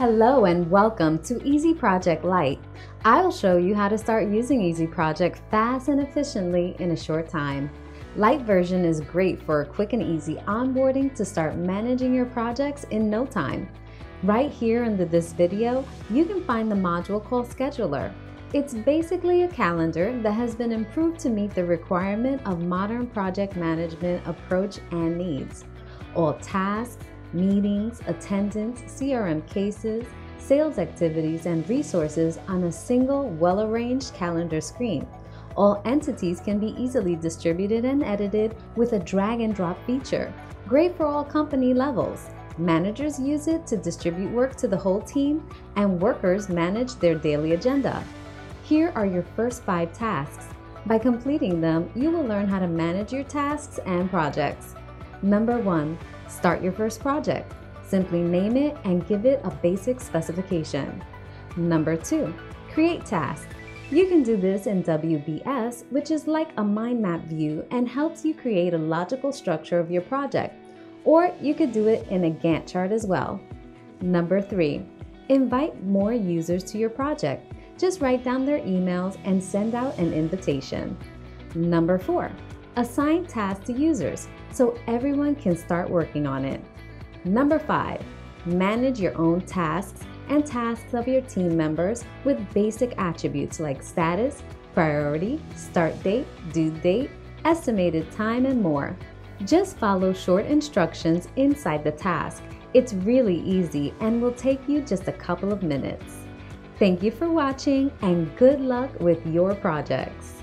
Hello and welcome to Easy Project Lite. I will show you how to start using Easy Project fast and efficiently in a short time. Lite version is great for a quick and easy onboarding to start managing your projects in no time. Right here under this video, you can find the module called Scheduler. It's basically a calendar that has been improved to meet the requirement of modern project management approach and needs. All tasks, meetings, attendance, CRM cases, sales activities, and resources on a single well-arranged calendar screen. All entities can be easily distributed and edited with a drag and drop feature. Great for all company levels. Managers use it to distribute work to the whole team, and workers manage their daily agenda. Here are your first 5 tasks. By completing them, you will learn how to manage your tasks and projects. Number 1. Start your first project. Simply name it and give it a basic specification. Number 2. Create tasks. You can do this in WBS, which is like a mind map view and helps you create a logical structure of your project. Or you could do it in a Gantt chart as well. Number 3. Invite more users to your project. Just write down their emails and send out an invitation. Number 4. Assign tasks to users so everyone can start working on it. Number 5. Manage your own tasks and tasks of your team members with basic attributes like status, priority, start date, due date, estimated time, and more. Just follow short instructions inside the task. It's really easy and will take you just a couple of minutes. Thank you for watching and good luck with your projects.